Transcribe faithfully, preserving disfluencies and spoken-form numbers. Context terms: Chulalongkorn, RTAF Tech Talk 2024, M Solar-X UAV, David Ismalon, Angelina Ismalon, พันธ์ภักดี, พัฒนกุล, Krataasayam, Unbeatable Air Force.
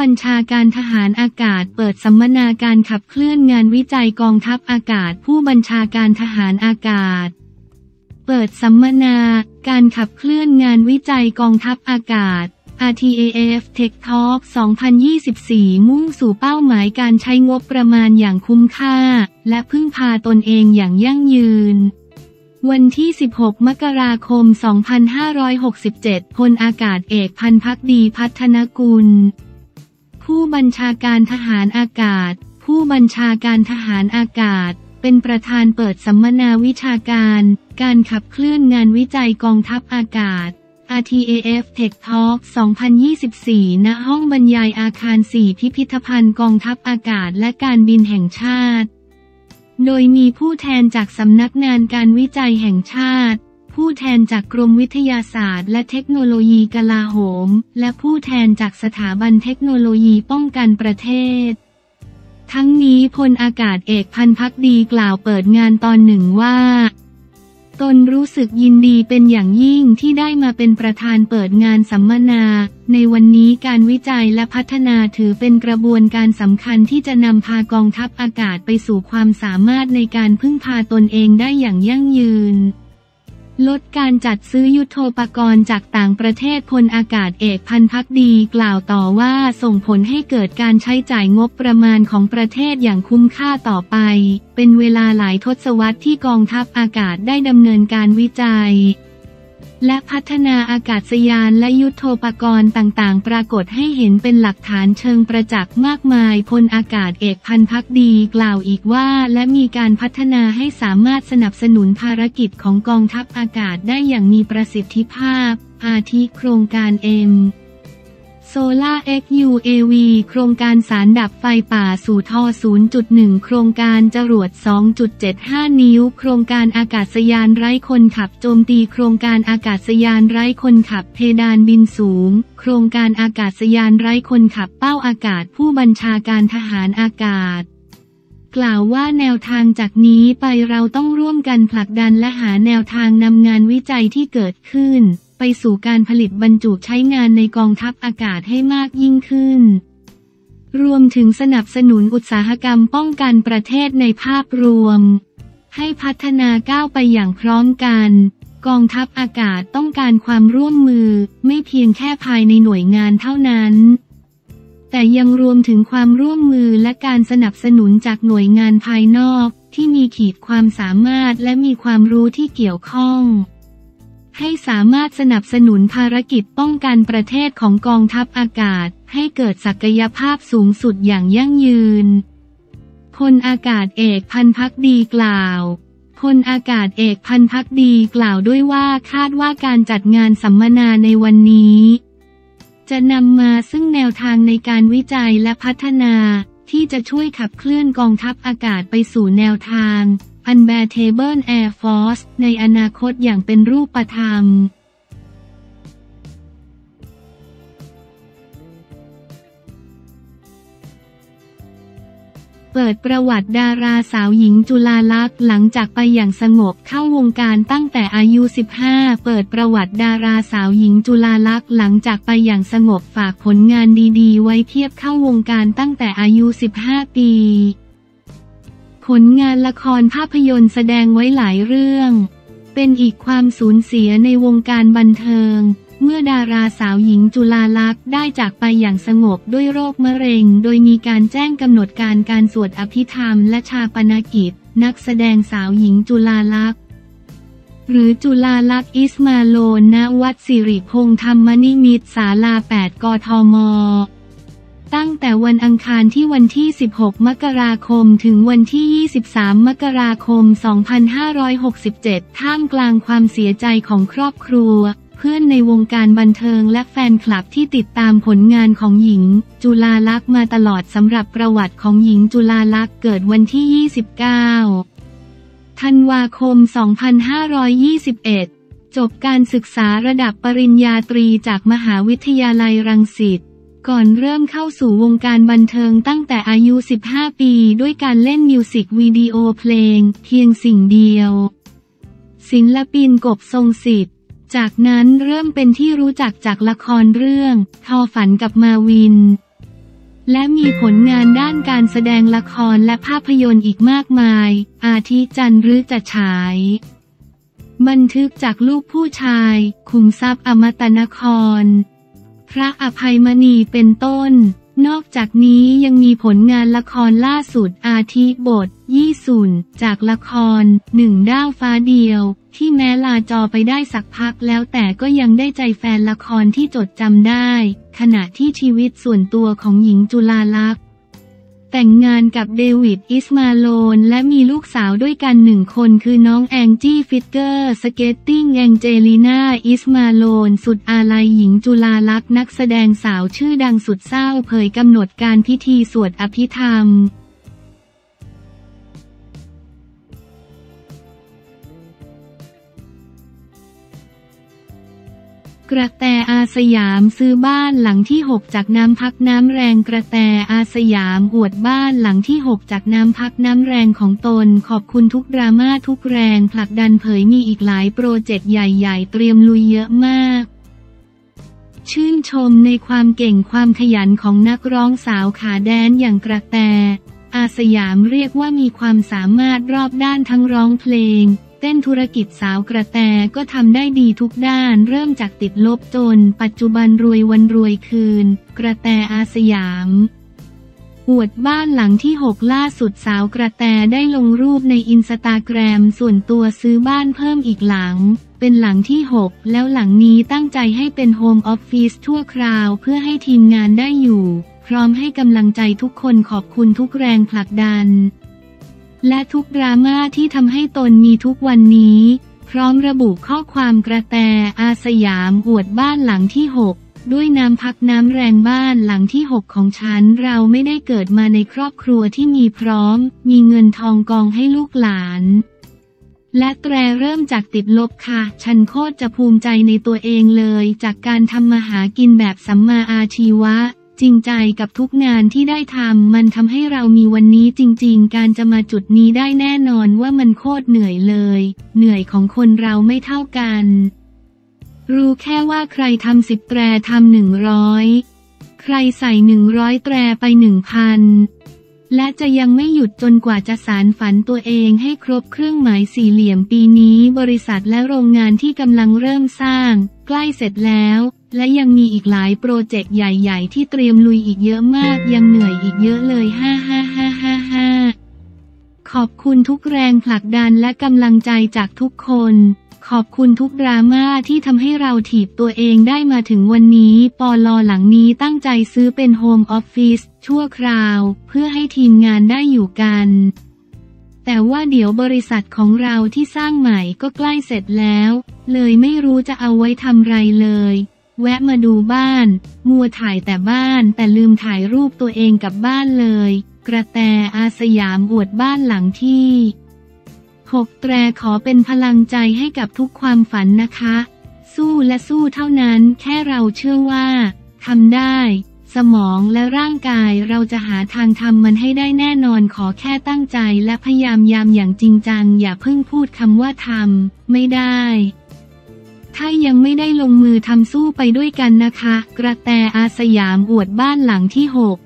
บัญชาการทหารอากาศเปิดสัมมนาการขับเคลื่อนงานวิจัยกองทัพอากาศผู้บัญชาการทหารอากาศเปิดสัมมนาการขับเคลื่อนงานวิจัยกองทัพอากาศ อาร์ ที เอ เอฟ Tech Talk สองพันยี่สิบสี่ มุ่งสู่เป้าหมายการใช้งบประมาณอย่างคุ้มค่าและพึ่งพาตนเองอย่างยั่งยืนวันที่สิบหกมกราคมสองพันห้าร้อยหกสิบเจ็ดพลอากาศเอกพันภักดีพัฒนกุลผู้บัญชาการทหารอากาศผู้บัญชาการทหารอากาศเป็นประธานเปิดสัมมนาวิชาการการขับเคลื่อนงานวิจัยกองทัพอากาศ อาร์ ที เอ เอฟ Tech Talk สองพันยี่สิบสี่ ณ ห้องบรรยายอาคาร สี่ พิพิธภัณฑ์กองทัพอากาศและการบินแห่งชาติโดยมีผู้แทนจากสำนักงานการวิจัยแห่งชาติผู้แทนจากกรมวิทยาศาสตร์และเทคโนโลยีกลาโหมและผู้แทนจากสถาบันเทคโนโลยีป้องกันประเทศทั้งนี้พลอากาศเอกพันภักดีกล่าวเปิดงานตอนหนึ่งว่าตนรู้สึกยินดีเป็นอย่างยิ่งที่ได้มาเป็นประธานเปิดงานสัมมนาในวันนี้การวิจัยและพัฒนาถือเป็นกระบวนการสำคัญที่จะนำพากองทัพอากาศไปสู่ความสามารถในการพึ่งพาตนเองได้อย่างยั่งยืนลดการจัดซื้อยุทโธปกรณ์จากต่างประเทศพลอากาศเอกพันภักดีกล่าวต่อว่าส่งผลให้เกิดการใช้จ่ายงบประมาณของประเทศอย่างคุ้มค่าต่อไปเป็นเวลาหลายทศวรรษที่กองทัพอากาศได้ดำเนินการวิจัยและพัฒนาอากาศยานและยุทโธปกรณ์ต่างๆปรากฏให้เห็นเป็นหลักฐานเชิงประจักษ์มากมายพลอากาศเอกพันภักดีกล่าวอีกว่าและมีการพัฒนาให้สามารถสนับสนุนภารกิจของกองทัพอากาศได้อย่างมีประสิทธิภาพอาทิโครงการ M Solar เอ็กซ์ ยู เอ วี โครงการสารดับไฟป่าสู่ท่อ ศูนย์จุดหนึ่ง โครงการจรวด สองจุดเจ็ดห้า นิ้วโครงการอากาศยานไร้คนขับโจมตีโครงการอากาศยานไร้คนขับเพดานบินสูงโครงการอากาศยานไร้คนขับเป้าอากาศผู้บัญชาการทหารอากาศกล่าวว่าแนวทางจากนี้ไปเราต้องร่วมกันผลักดันและหาแนวทางนำงานวิจัยที่เกิดขึ้นไปสู่การผลิตบรรจุใช้งานในกองทัพอากาศให้มากยิ่งขึ้นรวมถึงสนับสนุนอุตสาหกรรมป้องกันประเทศในภาพรวมให้พัฒนาก้าวไปอย่างพร้อมกันกองทัพอากาศต้องการความร่วมมือไม่เพียงแค่ภายในหน่วยงานเท่านั้นแต่ยังรวมถึงความร่วมมือและการสนับสนุนจากหน่วยงานภายนอกที่มีขีดความสามารถและมีความรู้ที่เกี่ยวข้องให้สามารถสนับสนุนภารกิจป้องกันประเทศของกองทัพอากาศให้เกิดศักยภาพสูงสุดอย่างยั่งยืนพลอากาศเอกพันภักดีกล่าวพลอากาศเอกพันภักดีกล่าวด้วยว่าคาดว่าการจัดงานสัมมนาในวันนี้จะนำมาซึ่งแนวทางในการวิจัยและพัฒนาที่จะช่วยขับเคลื่อนกองทัพอากาศไปสู่แนวทาง Unbeatable Air Force ในอนาคตอย่างเป็นรูปธรรมเปิดประวัติดาราสาวหญิงจุฬาลักษณ์หลังจากไปอย่างสงบเข้าวงการตั้งแต่อายุสิบห้าเปิดประวัติดาราสาวหญิงจุฬาลักษณ์หลังจากไปอย่างสงบฝากผลงานดีๆไว้เทียบเข้าวงการตั้งแต่อายุสิบห้าปีผลงานละครภาพยนตร์แสดงไว้หลายเรื่องเป็นอีกความสูญเสียในวงการบันเทิงเมื่อดาราสาวหญิงจุฬาลักษณ์ได้จากไปอย่างสงบด้วยโรคมะเร็งโดยมีการแจ้งกำหนดการการสวดอภิธรรมและฌาปนกิจนักแสดงสาวหญิงจุฬาลักษณ์หรือจุฬาลักษณ์อิสมาโลณวัดสิริพงษ์ธรรมนิมิตศาลาแปด กทมตั้งแต่วันอังคารที่วันที่สิบหกมกราคมถึงวันที่ยี่สิบสามมกราคมสองพันห้าร้อยหกสิบเจ็ดท่ามกลางความเสียใจของครอบครัวเพื่อนในวงการบันเทิงและแฟนคลับที่ติดตามผลงานของหญิงจุฬาลักษณ์มาตลอดสำหรับประวัติของหญิงจุฬาลักษณ์เกิดวันที่ยี่สิบเก้าธันวาคมสองพันห้าร้อยยี่สิบเอ็ดจบการศึกษาระดับปริญญาตรีจากมหาวิทยาลัยรังสิตก่อนเริ่มเข้าสู่วงการบันเทิงตั้งแต่อายุสิบห้าปีด้วยการเล่นมิวสิกวิดีโอเพลงเพียงสิ่งเดียวศิลปินกบทรงสิทธิ์จากนั้นเริ่มเป็นที่รู้จักจากละครเรื่องทอฝันกับมาวิน และมีผลงานด้านการแสดงละครและภาพยนตร์อีกมากมายอาทิจันทร์ฤจะฉายบันทึกจากลูกผู้ชายขุมทรัพย์อมตะนครพระอภัยมณีเป็นต้นนอกจากนี้ยังมีผลงานละครล่าสุดอาทิบทยี่สุนจากละครหนึ่งดาวฟ้าเดียวที่แม้ลาจอไปได้สักพักแล้วแต่ก็ยังได้ใจแฟนละครที่จดจำได้ขณะที่ชีวิตส่วนตัวของหญิงจุฬาลักษณ์แต่งงานกับเดวิดอิสมาโลนและมีลูกสาวด้วยกันหนึ่งคนคือน้องแองจี้ฟิตเกอร์สเกตติ้งแองเจลีนาอิสมาโลนสุดอาลัยหญิงจุฬาลักษณ์นักแสดงสาวชื่อดังสุดเศร้าเผยกำหนดการพิธีสวดอภิธรรมกระแตอาสยามซื้อบ้านหลังที่หกจากน้ำพักน้ำแรงกระแตอาสยามอวดบ้านหลังที่หกจากน้ำพักน้ำแรงของตนขอบคุณทุกดราม่าทุกแรงผลักดันเผยมีอีกหลายโปรเจกต์ใหญ่ๆเตรียมลุยเยอะมากชื่นชมในความเก่งความขยันของนักร้องสาวขาแดนอย่างกระแตอาสยามเรียกว่ามีความสามารถรอบด้านทั้งร้องเพลงเต้นธุรกิจสาวกระแตก็ทำได้ดีทุกด้านเริ่มจากติดลบจนปัจจุบันรวยวันรวยคืนกระแตอาสยามอวดบ้านหลังที่หกล่าสุดสาวกระแตได้ลงรูปในอินสตาแกรมส่วนตัวซื้อบ้านเพิ่มอีกหลังเป็นหลังที่หกแล้วหลังนี้ตั้งใจให้เป็นโฮมออฟฟิศชั่วคราวเพื่อให้ทีมงานได้อยู่พร้อมให้กำลังใจทุกคนขอบคุณทุกแรงผลักดันและทุกดราม่าที่ทำให้ตนมีทุกวันนี้พร้อมระบุข้อความกระแตอาสยามอวดบ้านหลังที่หกด้วยน้ำพักน้ำแรงบ้านหลังที่หกของฉันเราไม่ได้เกิดมาในครอบครัวที่มีพร้อมมีเงินทองกองให้ลูกหลานและแตรเริ่มจากติดลบค่ะฉันโคตรจะภูมิใจในตัวเองเลยจากการทำมาหากินแบบสัมมาอาชีวะจริงใจกับทุกงานที่ได้ทำมันทำให้เรามีวันนี้จริงๆการจะมาจุดนี้ได้แน่นอนว่ามันโคตรเหนื่อยเลยเหนื่อยของคนเราไม่เท่ากันรู้แค่ว่าใครทำสิบแตรทำหนึ่งร้อยใครใส่หนึ่งร้อยแตรไปหนึ่งพันและจะยังไม่หยุดจนกว่าจะสานฝันตัวเองให้ครบเครื่องหมายสี่เหลี่ยมปีนี้บริษัทและโรงงานที่กำลังเริ่มสร้างใกล้เสร็จแล้วและยังมีอีกหลายโปรเจกต์ใหญ่ๆที่เตรียมลุยอีกเยอะมากยังเหนื่อยอีกเยอะเลยฮ่าฮ่าฮ่าฮ่าฮ่าขอบคุณทุกแรงผลักดันและกำลังใจจากทุกคนขอบคุณทุกดราม่าที่ทำให้เราถีบตัวเองได้มาถึงวันนี้ปลหลังนี้ตั้งใจซื้อเป็นโฮมออฟฟิศชั่วคราวเพื่อให้ทีมงานได้อยู่กันแต่ว่าเดี๋ยวบริษัทของเราที่สร้างใหม่ก็ใกล้เสร็จแล้วเลยไม่รู้จะเอาไว้ทำไรเลยแวะมาดูบ้านมัวถ่ายแต่บ้านแต่ลืมถ่ายรูปตัวเองกับบ้านเลยกระแตอาสยามอวดบ้านหลังที่หกแตรขอเป็นพลังใจให้กับทุกความฝันนะคะสู้และสู้เท่านั้นแค่เราเชื่อว่าทำได้สมองและร่างกายเราจะหาทางทำมันให้ได้แน่นอนขอแค่ตั้งใจและพยายามอย่างจริงจังอย่าเพิ่งพูดคำว่าทำไม่ได้ถ้ายังไม่ได้ลงมือทำสู้ไปด้วยกันนะคะกระแตอาสยามอวดบ้านหลังที่หก